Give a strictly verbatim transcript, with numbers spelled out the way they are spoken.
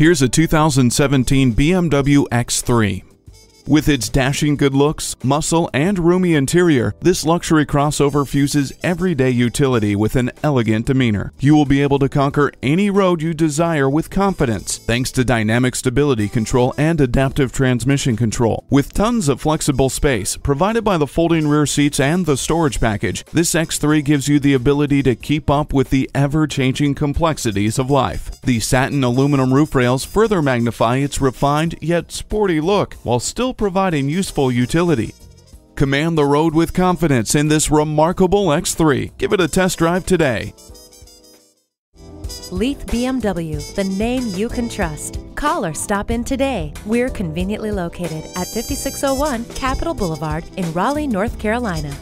Here's a two thousand seventeen B M W X three. With its dashing good looks, muscle, and roomy interior, this luxury crossover fuses everyday utility with an elegant demeanor. You will be able to conquer any road you desire with confidence, thanks to dynamic stability control and adaptive transmission control. With tons of flexible space provided by the folding rear seats and the storage package, this X three gives you the ability to keep up with the ever-changing complexities of life. The satin aluminum roof rails further magnify its refined yet sporty look, while still providing useful utility. Command the road with confidence in this remarkable X three. Give it a test drive today. Leith B M W, the name you can trust. Call or stop in today. We're conveniently located at fifty-six oh one Capitol Boulevard in Raleigh, North Carolina.